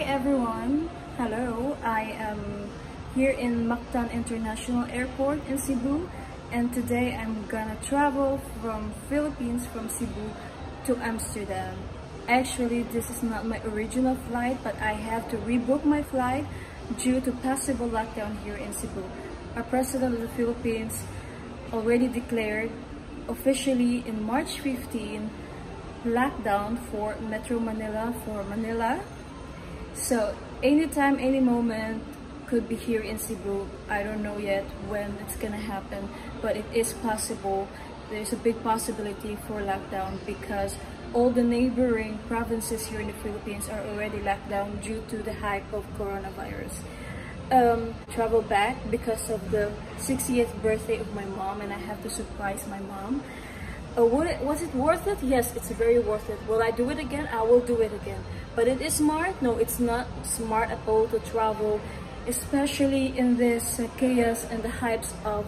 Hi everyone! Hello! I am here in Mactan International Airport in Cebu, and today I'm gonna travel from Philippines, from Cebu to Amsterdam. Actually, this is not my original flight, but I have to rebook my flight due to possible lockdown here in Cebu. Our President of the Philippines already declared officially in March 15 lockdown for Metro Manila, for Manila. So anytime, any moment could be here in Cebu. I don't know yet when it's gonna happen, but it is possible. There's a big possibility for lockdown because all the neighboring provinces here in the Philippines are already locked down due to the hype of coronavirus. Travel back because of the 60th birthday of my mom, and I have to surprise my mom. Was it worth it? Yes, it's very worth it. Will I do it again? I will do it again. But it is smart? No, it's not smart at all to travel, especially in this chaos and the hypes of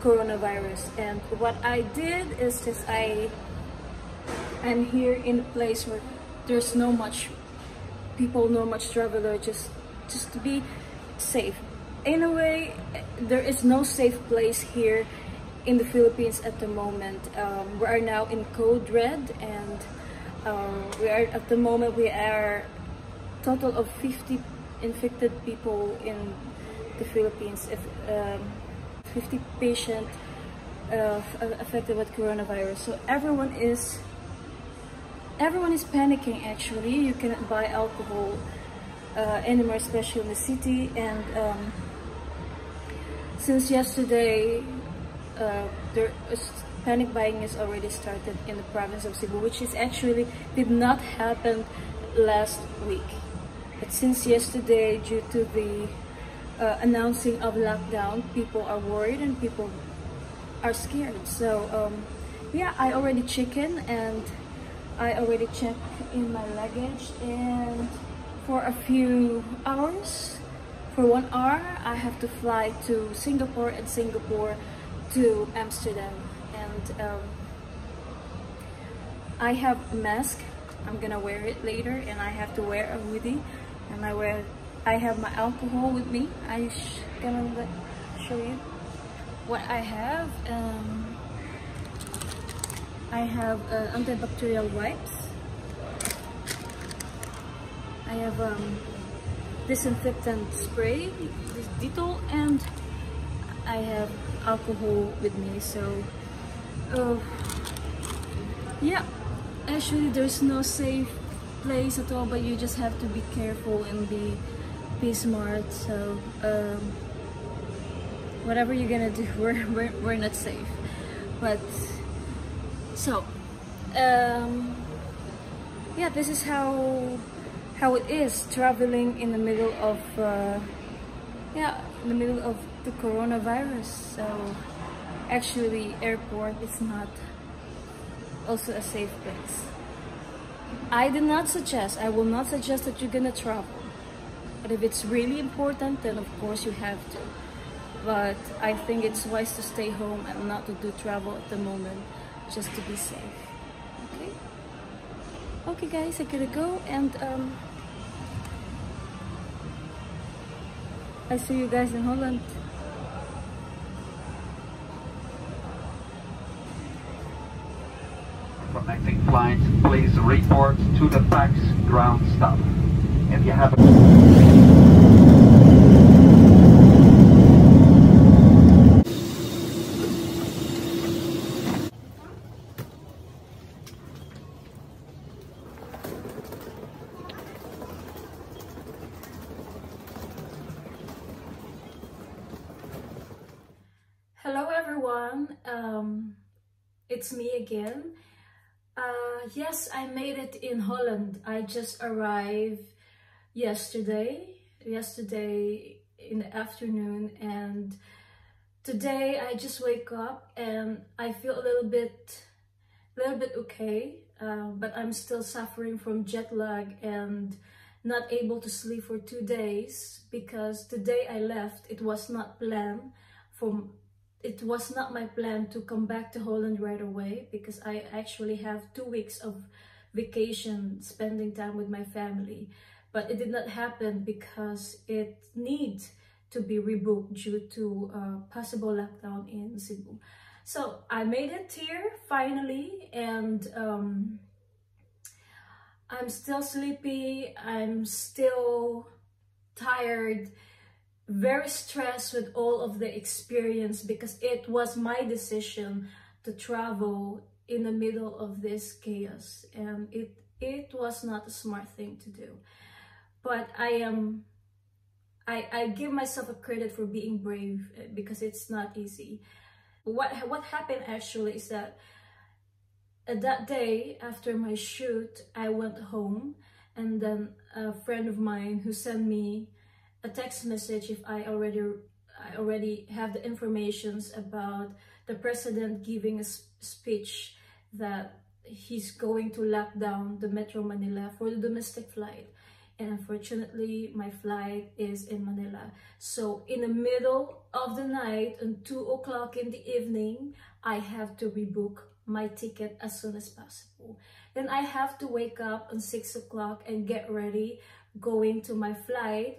coronavirus. And what I did is just I'm here in a place where there's no much people, no much traveler, just to be safe. In a way, there is no safe place here in the Philippines at the moment. We are now in code red, and we are total of 50 infected people in the Philippines, 50 patients affected with coronavirus. So everyone is panicking. Actually, you cannot buy alcohol anymore, especially in the city. And since yesterday, panic buying is already started in the province of Cebu, which is actually did not happen last week. But since yesterday, due to the announcing of lockdown, people are worried and people are scared. So yeah, I already checked in, and I already checked in my luggage, and for a few hours, for 1 hour, I have to fly to Singapore and Singapore to Amsterdam. And I have a mask. I'm gonna wear it later, and I have to wear a hoodie, and I have my alcohol with me. I'm gonna show you what I have. I have antibacterial wipes. I have disinfectant spray, this Dettol, and I have alcohol with me. So yeah, actually there's no safe place at all, but you just have to be careful and be smart. So whatever you're gonna do, we're not safe. But so yeah, this is how it is traveling in the middle of the coronavirus. So actually, airport is not also a safe place. I will not suggest that you're gonna travel, but if it's really important, then of course you have to. But I think it's wise to stay home and not to do travel at the moment, just to be safe. Okay guys, I gotta go, and I see you guys in Holland. Connecting flights, please report to the PAX ground staff. If you have Hello everyone, it's me again. Yes, I made it in Holland. I just arrived yesterday in the afternoon, and today I just wake up and I feel a little bit okay, but I'm still suffering from jet lag and not able to sleep for 2 days because the day I left, it was not my plan to come back to Holland right away because I actually have 2 weeks of vacation spending time with my family. but it did not happen because it needs to be rebooked due to possible lockdown in Cebu. So I made it here finally, and I'm still sleepy, I'm still tired, very stressed with all of the experience because it was my decision to travel in the middle of this chaos, and it was not a smart thing to do. But I give myself a credit for being brave because it's not easy. What happened actually is that that day after my shoot, I went home, and then a friend of mine who sent me a text message if I already have the informations about the president giving a speech that he's going to lock down the Metro Manila for the domestic flight. And unfortunately, my flight is in Manila. So in the middle of the night, at 2 o'clock in the evening, I have to rebook my ticket as soon as possible. Then I have to wake up at 6 o'clock and get ready, going to my flight,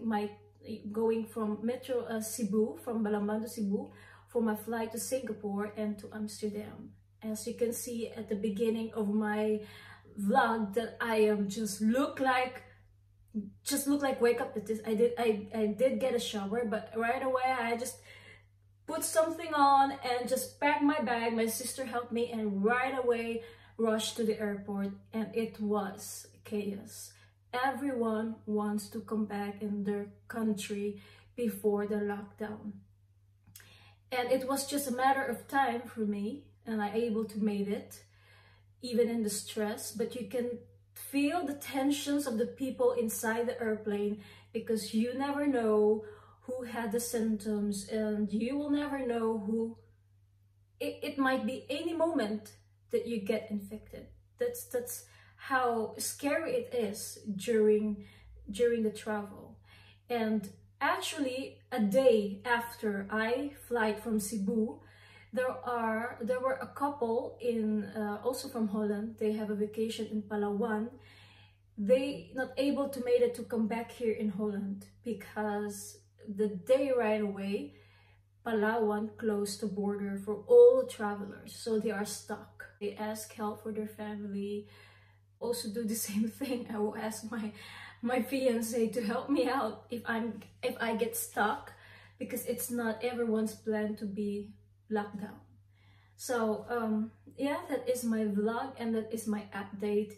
going from Metro Cebu, from Balambando, Cebu, for my flight to Singapore and to Amsterdam. As you can see at the beginning of my vlog, that I am just look like wake up at this. I did get a shower, but right away I just put something on and just packed my bag. My sister helped me, and right away rushed to the airport, and it was chaos. Everyone wants to come back in their country before the lockdown, and it was just a matter of time for me, and I able to made it even in the stress. But you can feel the tensions of the people inside the airplane because you never know who had the symptoms, and you will never know who it might be any moment that you get infected. That's how scary it is during the travel. And actually, a day after I fly from Cebu, there were a couple in also from Holland. They have a vacation in Palawan. They not able to made it to come back here in Holland because the day right away, Palawan closed the border for all travelers, so they are stuck. They ask help for their family. Also do the same thing. I will ask my fiance to help me out if I get stuck, because it's not everyone's plan to be lockdown. So yeah, that is my vlog, and that is my update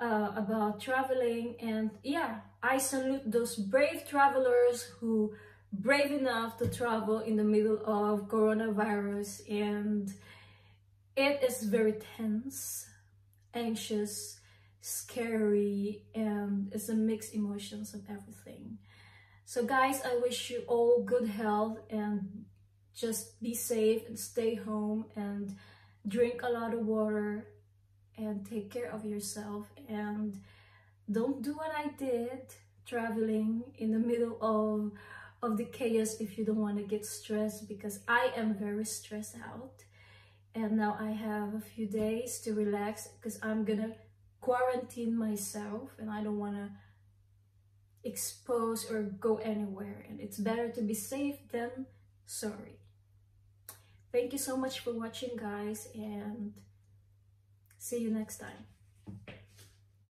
about traveling. And yeah, I salute those brave travelers who brave enough to travel in the middle of coronavirus, and it is very tense, anxious, scary, and it's a mixed emotions of everything. So guys, I wish you all good health, and just be safe and stay home and drink a lot of water and take care of yourself, and don't do what I did, traveling in the middle of the chaos if you don't want to get stressed, because I am very stressed out. And now I have a few days to relax because I'm gonna quarantine myself, and I don't want to expose or go anywhere, and it's better to be safe than sorry. Thank you so much for watching, guys, and see you next time.